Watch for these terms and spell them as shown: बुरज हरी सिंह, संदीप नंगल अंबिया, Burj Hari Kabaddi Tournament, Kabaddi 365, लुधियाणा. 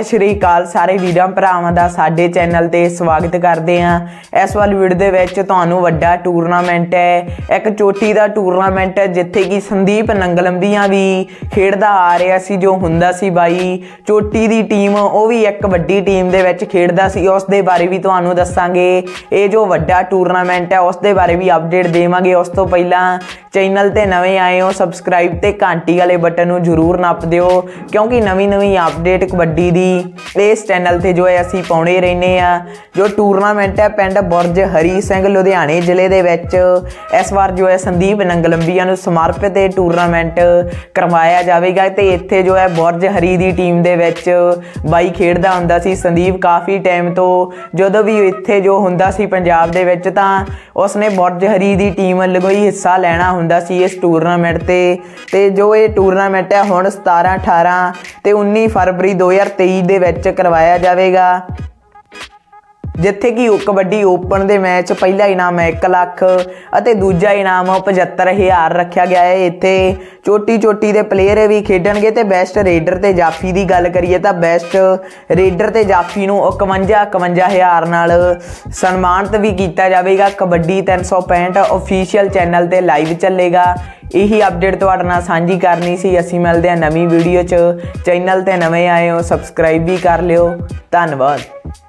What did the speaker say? सत श्री अकाल सारे वीरां भरावां दा साडे चैनल ते स्वागत करदे हां। इस वाली वीडियो दे विच तुहानूं वड्डा टूरनामेंट है, एक चोटी दा टूरनामेंट है जिथे कि संदीप नंगल अंबिया भी खेडदा आ रहा सी। जो हुंदा सी बाई चोटी दी टीम, वो भी एक वड्डी टीम दे विच खेडदा सी। उस दे बारे भी तुहानूं दस्सांगे। ये जो वड्डा टूरनामेंट है उस दे बारे भी अपडेट देवांगे। उस तो पहलां चैनल ते नवे आए हो सबसक्राइब ते घंटी वाले बटन नूं जरूर नप दिओ, क्योंकि नवी नवी अपडेट कबड्डी दी इस चैनल ते जो है असीं पाउंदे रहने आ। जो टूरनामेंट है पिंड बुरज हरी सिंह लुधियाणे जिले दे विच इस बार जो है संदीप नंगल अंबिया नूं समर्पित टूरनामेंट करवाया जाएगा। तो इत्थे जो है बुरज हरी दी टीम दे विच बाई खेडदा हुंदा सी संदीप। काफ़ी टाइम तो जदों भी इत्थे जो हुंदा सी पंजाब दे विच तां उसने बुरज हरी दी टीम लई हिस्सा लेना हुंदा सी इस टूरनामेंट ते। जो ये टूरनामेंट है हुण 17, 18 ते 19 फरवरी 2023 दे विच करवाया जाएगा, जिथे कि कबड्डी ओपन के मैच पहला इनाम 1 लाख और दूजा इनाम 75,000 रखा गया है। इतने छोटी छोटी के प्लेयर भी खेडणगे। तो बैस्ट रेडर तो जाफी की गल करिए तो बैस्ट रेडर तो जाफी नूं 51,000 नाल सन्मानित भी किया जाएगा। कबड्डी 365 ऑफिशियल चैनल पर लाइव चलेगा। यही अपडेट तुहाडे नाल सांझी करनी सी। असीं मिलदे हां नवीं वीडियो 'च। चैनल ते नवें आए हो सबसक्राइब भी कर लिओ। धन्नवाद।